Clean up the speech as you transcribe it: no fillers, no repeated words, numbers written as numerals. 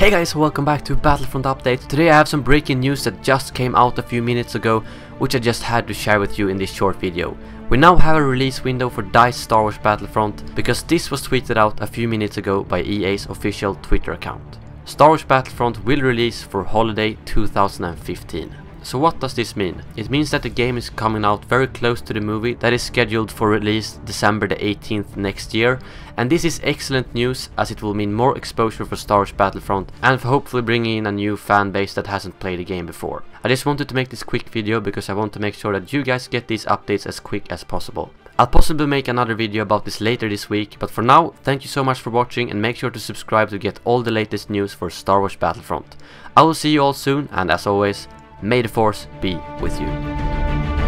Hey guys, welcome back to Battlefront Update. Today I have some breaking news that just came out a few minutes ago, which I just had to share with you in this short video. We now have a release window for DICE Star Wars Battlefront, because this was tweeted out a few minutes ago by EA's official Twitter account. Star Wars Battlefront will release for holiday 2015. So what does this mean? It means that the game is coming out very close to the movie that is scheduled for release December the 18th next year, and this is excellent news as it will mean more exposure for Star Wars Battlefront and for hopefully bringing in a new fan base that hasn't played the game before. I just wanted to make this quick video because I want to make sure that you guys get these updates as quick as possible. I'll possibly make another video about this later this week, but for now, thank you so much for watching and make sure to subscribe to get all the latest news for Star Wars Battlefront. I will see you all soon, and as always, may the Force be with you.